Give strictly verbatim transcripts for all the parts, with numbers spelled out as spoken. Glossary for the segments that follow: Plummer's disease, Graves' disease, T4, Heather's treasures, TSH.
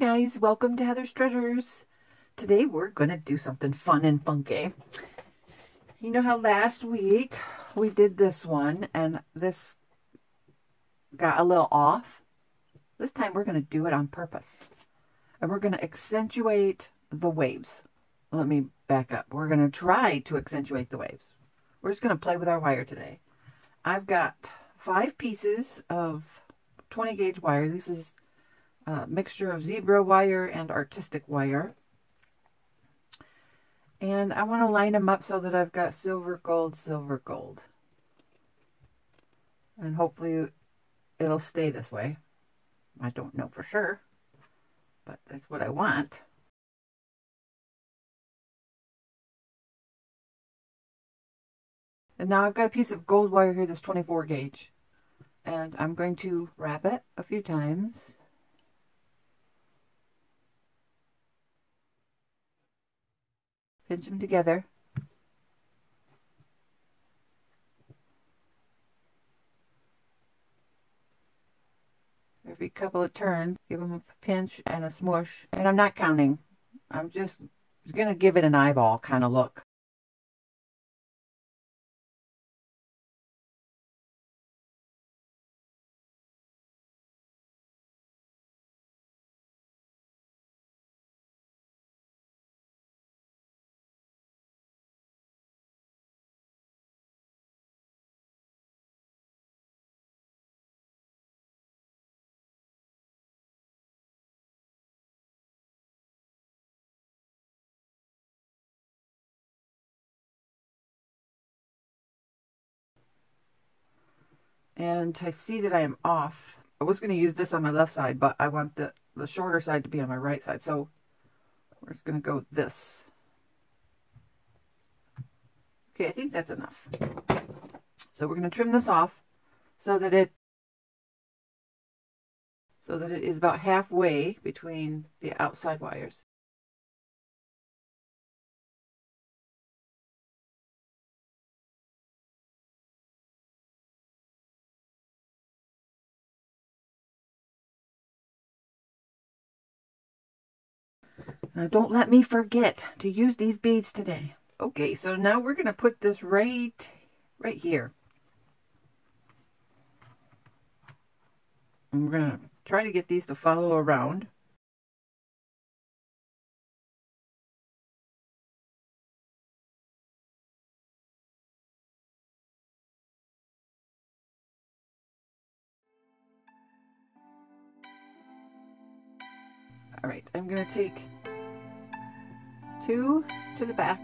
guys, welcome to Heather's Treasures. Today we're gonna do something fun and funky. You know how last week we did this one and this got a little off? This time we're gonna do it on purpose. And we're gonna accentuate the waves. Let me back up. We're gonna try to accentuate the waves. We're just gonna play with our wire today. I've got five pieces of twenty gauge wire. This is a mixture of zebra wire and artistic wire. And I want to line them up so that I've got silver, gold, silver, gold. And hopefully it'll stay this way. I don't know for sure, but that's what I want. And now I've got a piece of gold wire here that's twenty-four gauge. And I'm going to wrap it a few times. Pinch them together. Every couple of turns, give them a pinch and a smush. And I'm not counting. I'm just going to give it an eyeball kind of look. And I see that I am off. I was going to use this on my left side, but I want the, the shorter side to be on my right side. So we're just going to go with this. Okay, I think that's enough. So we're going to trim this off so that it so that it is about halfway between the outside wires. Now don't let me forget to use these beads today. Okay, so now we're going to put this right, right here. And we're going to try to get these to follow around. All right, I'm going to take two to the back.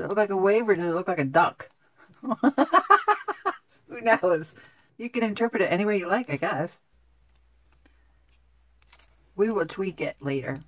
Does it look like a wave or does it look like a duck? Who knows? You can interpret it any way you like, I guess. We will tweak it later.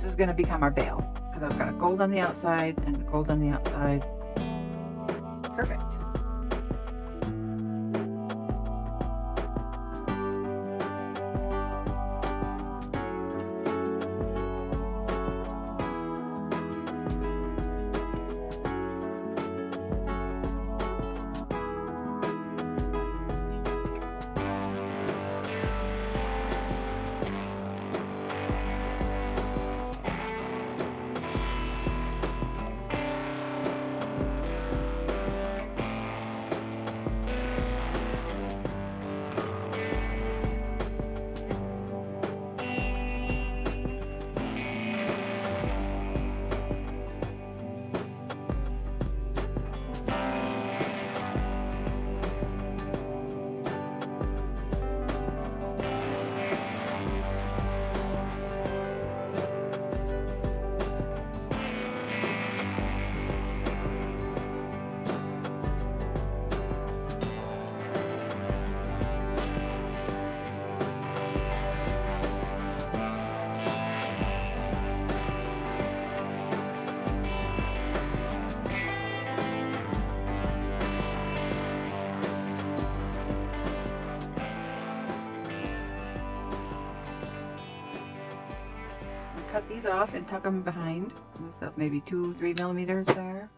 This is going to become our bail because I've got a gold on the outside and a gold on the outside. Perfect. Cut these off and tuck them behind. So maybe two, three millimeters there.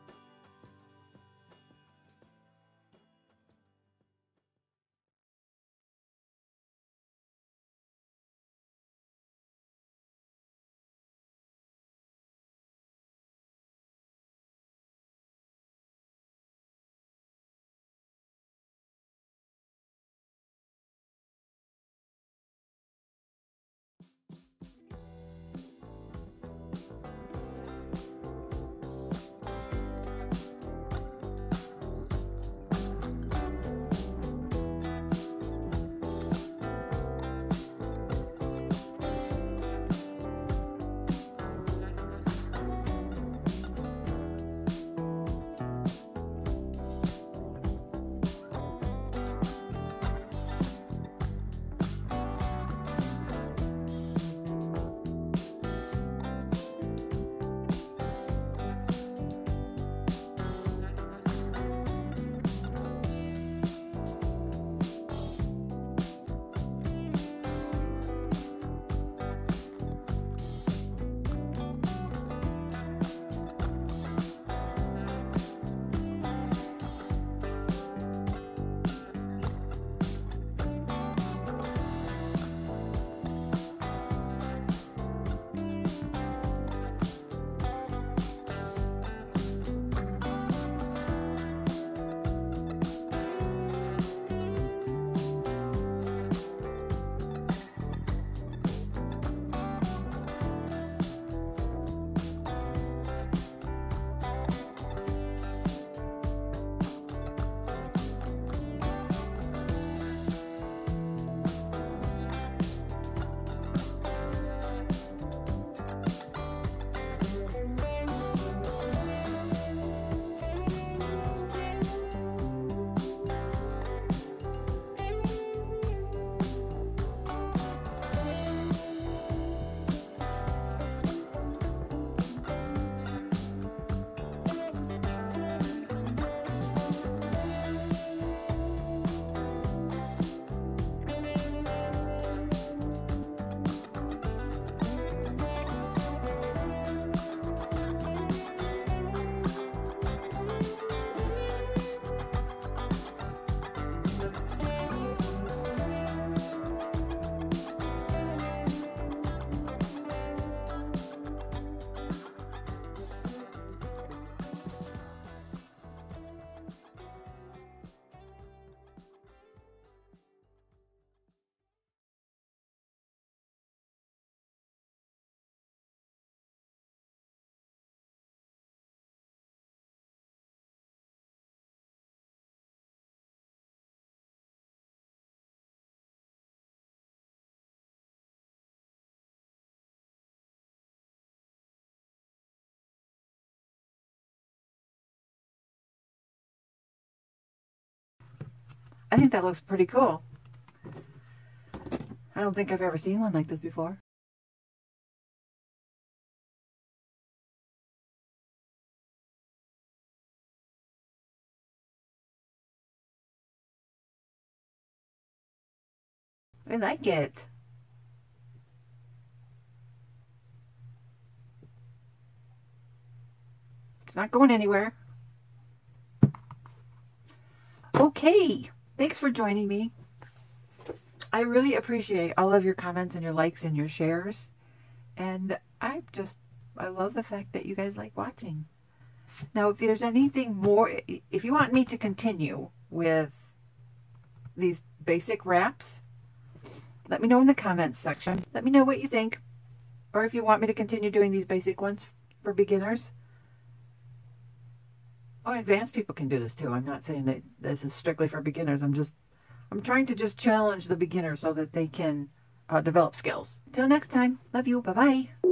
I think that looks pretty cool. I don't think I've ever seen one like this before. I like it. It's not going anywhere. Okay, thanks for joining me. I really appreciate all of your comments and your likes and your shares. And I just, I love the fact that you guys like watching. Now, if there's anything more, if you want me to continue with these basic wraps, let me know in the comments section. Let me know what you think. Or if you want me to continue doing these basic ones for beginners. Oh, advanced people can do this too. I'm not saying that this is strictly for beginners. I'm just I'm trying to just challenge the beginner so that they can uh, develop skills. Till next time, love you. Bye-bye.